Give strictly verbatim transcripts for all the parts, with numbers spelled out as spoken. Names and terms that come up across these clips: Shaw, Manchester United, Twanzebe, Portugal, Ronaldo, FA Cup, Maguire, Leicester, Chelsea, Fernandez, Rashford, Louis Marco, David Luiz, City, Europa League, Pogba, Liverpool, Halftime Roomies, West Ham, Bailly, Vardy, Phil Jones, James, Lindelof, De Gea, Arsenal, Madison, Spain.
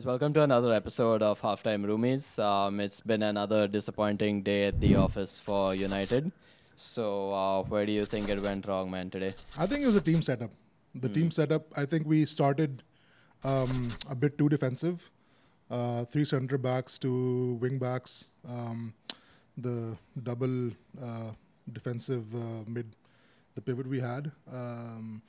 guys. Welcome to another episode of Halftime Roomies. Um, it's been another disappointing day at the office for United. So uh, where do you think it went wrong, man, today? I think it was a team setup. The mm. team setup, I think we started um, a bit too defensive. Uh, three center backs, two wing backs, um, the double uh, defensive uh, mid, the pivot we had. Um,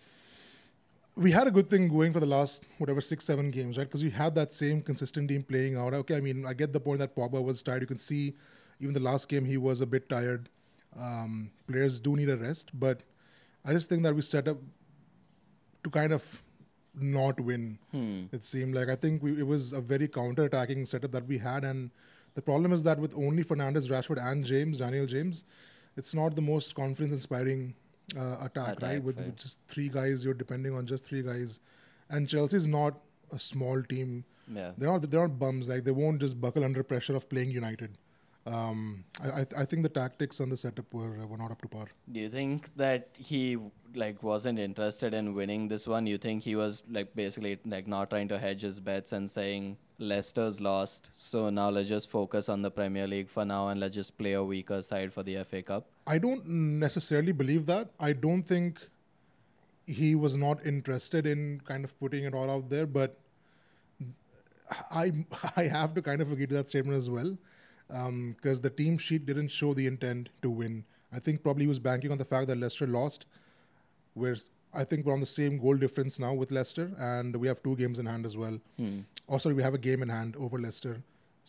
We had a good thing going for the last, whatever, six, seven games, right? Because we had that same consistent team playing out. Okay, I mean, I get the point that Pogba was tired. You can see even the last game he was a bit tired. Um, players do need a rest. But I just think that we set up to kind of not win, hmm. it seemed like. I think we, it was a very counter-attacking setup that we had. And the problem is that with only Fernandez, Rashford, and James, Daniel James, it's not the most confidence-inspiring Uh, attack, attack, right? With, with just three guys, you're depending on just three guys. And Chelsea's not a small team. Yeah. They're not they're not bums. Like, they won't just buckle under pressure of playing United. Um, I I, th I think the tactics and the setup were were not up to par. Do you think that he like wasn't interested in winning this one? You think he was like basically like not trying to hedge his bets and saying Leicester's lost, so now let's just focus on the Premier League for now and let's just play a weaker side for the F A Cup? I don't necessarily believe that. I don't think he was not interested in kind of putting it all out there, but I, I have to kind of agree to that statement as well, because um, the team sheet didn't show the intent to win. I think probably he was banking on the fact that Leicester lost, whereas I think we're on the same goal difference now with Leicester, and we have two games in hand as well. Hmm. Also, we have a game in hand over Leicester.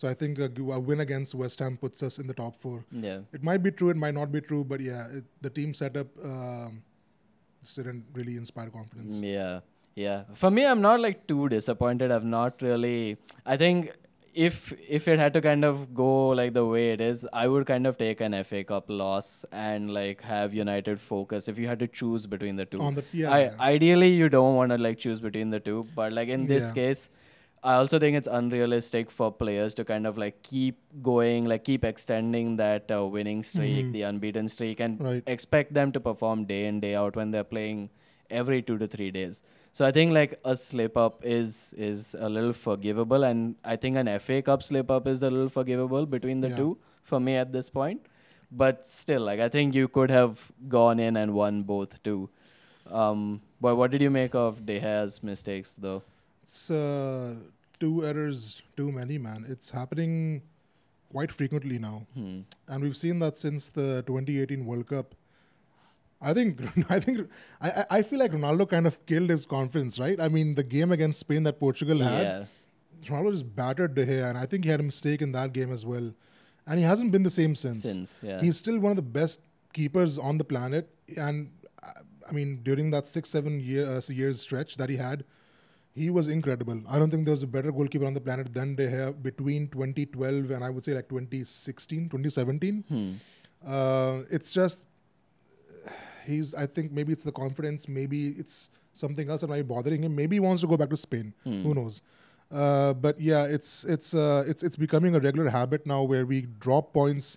So I think a, a win against West Ham puts us in the top four. Yeah. It might be true, it might not be true, but yeah, it, the team setup uh, didn't really inspire confidence. Yeah, yeah. For me, I'm not like too disappointed. I've not really... I think if if it had to kind of go like the way it is, I would kind of take an F A Cup loss and like have United focus. If you had to choose between the two, On the, yeah, I, yeah. ideally you don't want to like choose between the two, but like in this yeah. case, I also think it's unrealistic for players to kind of like keep going, like keep extending that uh, winning streak, mm. the unbeaten streak, and right. expect them to perform day in, day out when they're playing every two to three days. So I think like a slip up is is a little forgivable, and I think an F A Cup slip up is a little forgivable between the yeah. two for me at this point. But still, like I think you could have gone in and won both too. Um, but what did you make of De Gea's mistakes though? It's uh, two errors too many, man. It's happening quite frequently now. Hmm. And we've seen that since the twenty eighteen World Cup. I think I think I, I feel like Ronaldo kind of killed his confidence, right? I mean, the game against Spain that Portugal had, yeah. Ronaldo just battered De Gea, and I think he had a mistake in that game as well. And he hasn't been the same since. Since, yeah. He's still one of the best keepers on the planet. And, I mean, during that six, seven year, uh, years stretch that he had, he was incredible. I don't think there was a better goalkeeper on the planet than De Gea between twenty twelve and I would say like twenty sixteen, twenty seventeen. Hmm. Uh, it's just, he's, I think maybe it's the confidence, maybe it's something else that might be bothering him. Maybe he wants to go back to Spain. Hmm. Who knows? Uh, but yeah, it's, it's, uh, it's, it's becoming a regular habit now where we drop points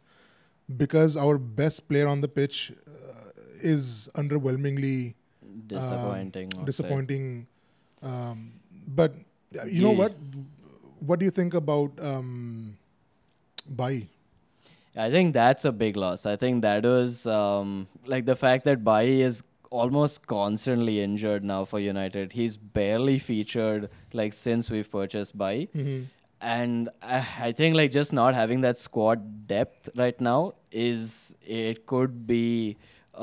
because our best player on the pitch uh, is underwhelmingly disappointing. Uh, disappointing. Um, but uh, you yeah. know what? What do you think about um, Bailly? I think that's a big loss. I think that was um, like the fact that Bailly is almost constantly injured now for United. He's barely featured like since we've purchased Bailly. Mm-hmm. And I, I think like just not having that squad depth right now is it could be.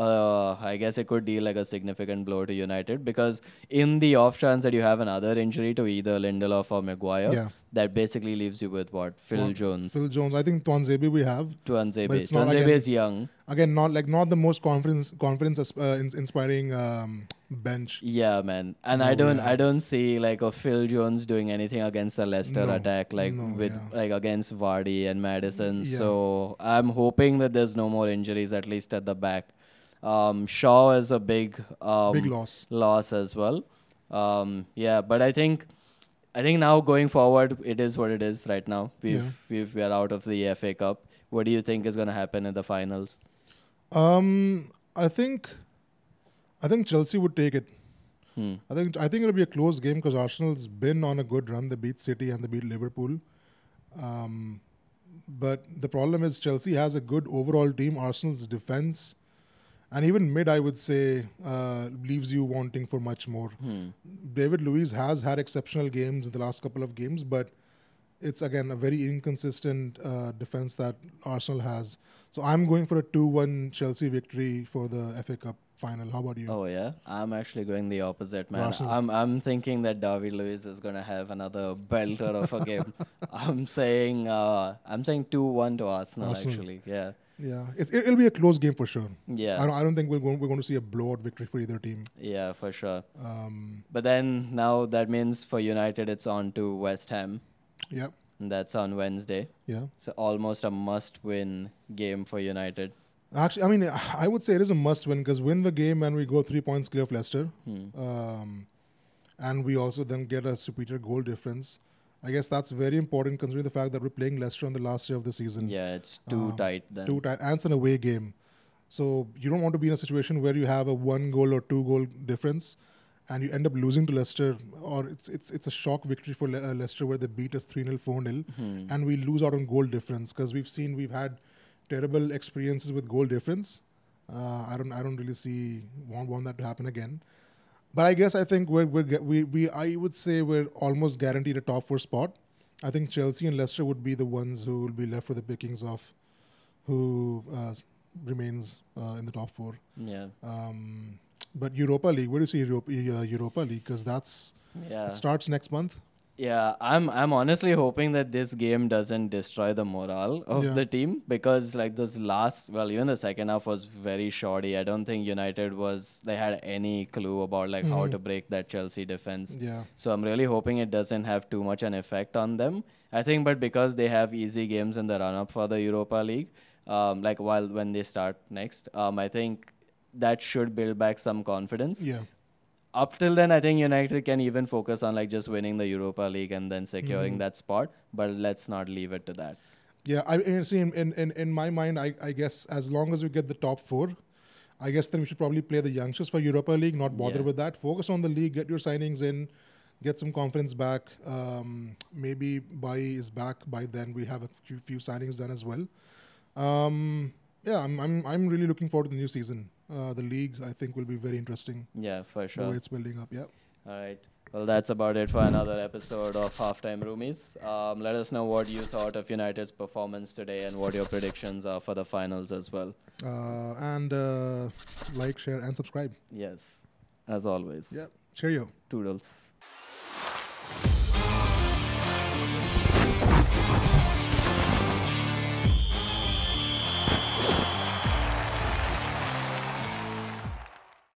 Uh, I guess it could deal like a significant blow to United, because in the off chance that you have another injury to either Lindelof or Maguire, yeah. that basically leaves you with what? Phil well, Jones. Phil Jones. I think Twanzebe we have. Twanzebe. Twanzebe is young. Again, not like not the most confidence confidence uh, in inspiring um, bench. Yeah, man. And no, I don't yeah. I don't see like a Phil Jones doing anything against the Leicester no, attack, like no, with yeah. like against Vardy and Madison. Yeah. So I'm hoping that there's no more injuries, at least at the back. Um, Shaw is a big, um, big loss. loss as well. Um, yeah, but I think, I think now going forward, it is what it is right now. We've, yeah. we've, we're out of the F A Cup. What do you think is going to happen in the finals? Um, I think, I think Chelsea would take it. Hmm. I think I think it'll be a close game because Arsenal's been on a good run. They beat City and they beat Liverpool. Um, but the problem is Chelsea has a good overall team. Arsenal's defense and even mid, I would say, uh, leaves you wanting for much more. Hmm. David Luiz has had exceptional games in the last couple of games, but it's, again, a very inconsistent uh, defense that Arsenal has. So I'm going for a two one Chelsea victory for the F A Cup final. How about you? Oh, yeah? I'm actually going the opposite, man. Arsenal. I'm I'm thinking that David Luiz is going to have another belter of a game. I'm saying uh, I'm saying two one to Arsenal, Arsenal, actually. Yeah. Yeah, it, it'll be a close game for sure. Yeah, I don't, I don't think we're going, we're going to see a blowout victory for either team. Yeah, for sure. Um, but then now that means for United, it's on to West Ham. Yeah, and that's on Wednesday. Yeah, so almost a must-win game for United. Actually, I mean, I would say it is a must-win because win the game and we go three points clear of Leicester, hmm. um, and we also then get a superior goal difference. I guess that's very important considering the fact that we're playing Leicester on the last day of the season. Yeah, it's too um, tight then. Too tight. And it's an away game. So you don't want to be in a situation where you have a one goal or two goal difference and you end up losing to Leicester, or it's it's it's a shock victory for Le uh, Leicester where they beat us three nil, four nil, hmm. and we lose out on goal difference because we've seen we've had terrible experiences with goal difference. Uh, I don't I don't really see want want that to happen again. But I guess I think we're, we're, we we I would say we're almost guaranteed a top four spot. I think Chelsea and Leicester would be the ones who will be left for the pickings of who uh, remains uh, in the top four. Yeah. Um, but Europa League, where do you see Europa, uh, Europa League? Because that's yeah. it starts next month. Yeah, I'm I'm honestly hoping that this game doesn't destroy the morale of yeah. the team because like those last, well, even the second half was very shoddy. I don't think United was, they had any clue about like mm-hmm. how to break that Chelsea defense. Yeah. So I'm really hoping it doesn't have too much an effect on them. I think, but because they have easy games in the run-up for the Europa League, um, like while when they start next, um, I think that should build back some confidence. Yeah. Up till then, I think United can even focus on like just winning the Europa League and then securing mm-hmm. that spot. But let's not leave it to that. Yeah, I you see. In in in my mind, I I guess as long as we get the top four, I guess then we should probably play the youngsters for Europa League. Not bother yeah. with that. Focus on the league. Get your signings in. Get some confidence back. Um, maybe Bailly is back by then. We have a few, few signings done as well. Um, yeah, I'm I'm I'm really looking forward to the new season. Uh, the league, I think, will be very interesting. Yeah, for sure. The way it's building up, yeah. All right. Well, that's about it for another episode of Halftime Roomies. Um, let us know what you thought of United's performance today and what your predictions are for the finals as well. Uh, and uh, like, share, and subscribe. Yes, as always. Yeah. Cheerio. Toodles.